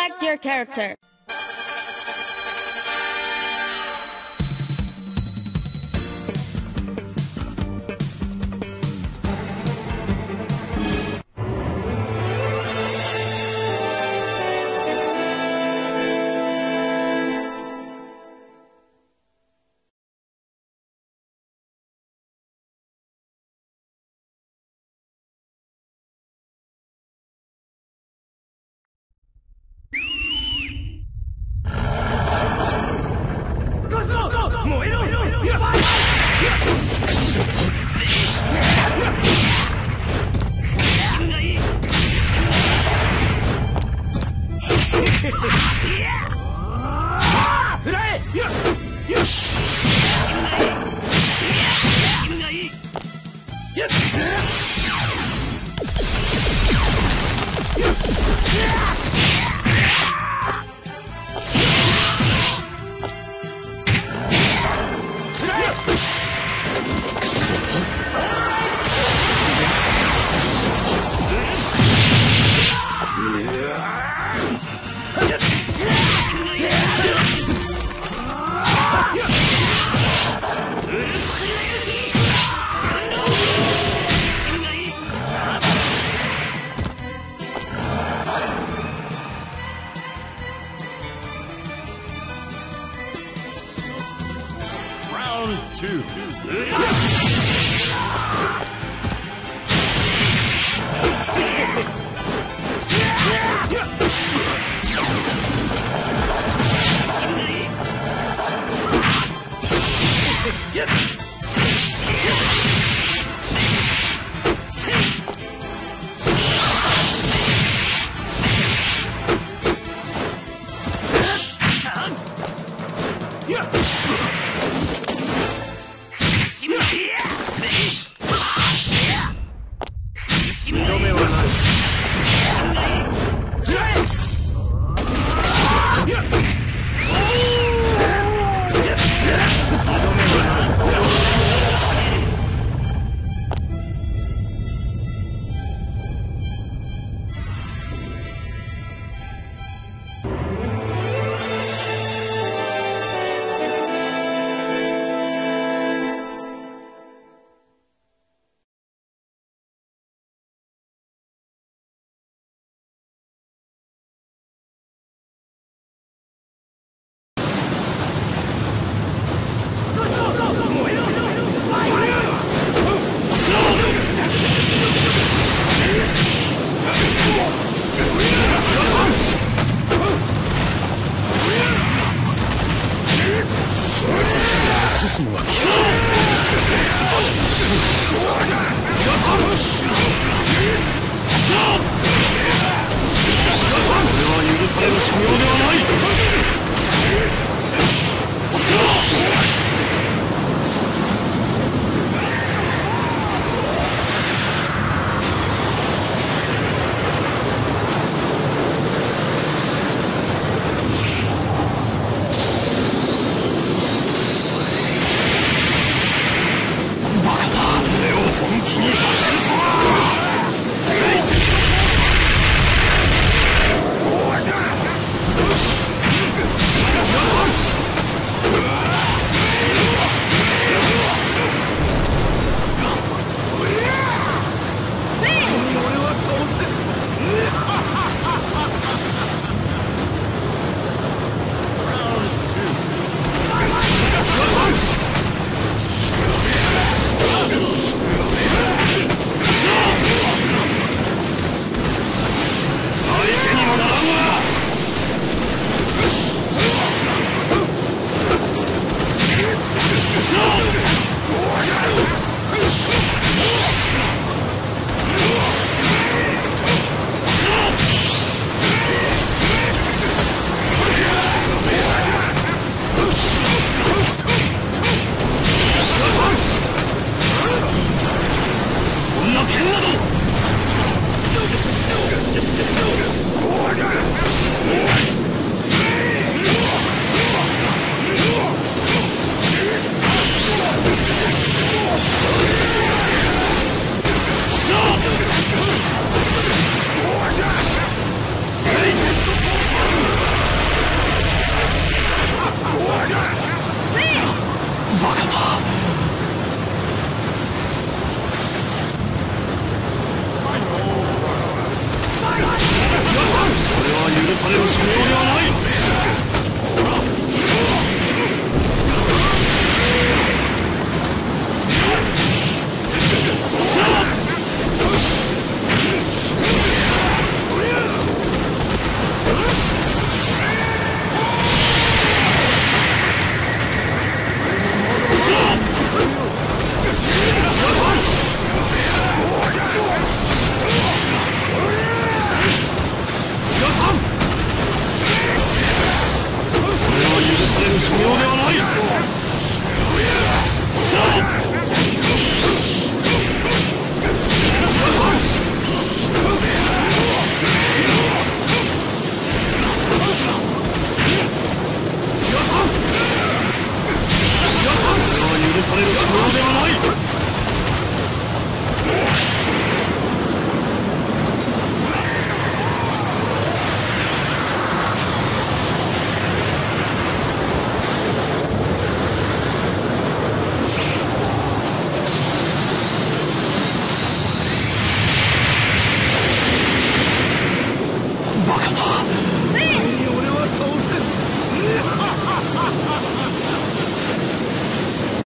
Select your character. Yeah. 無料ではない。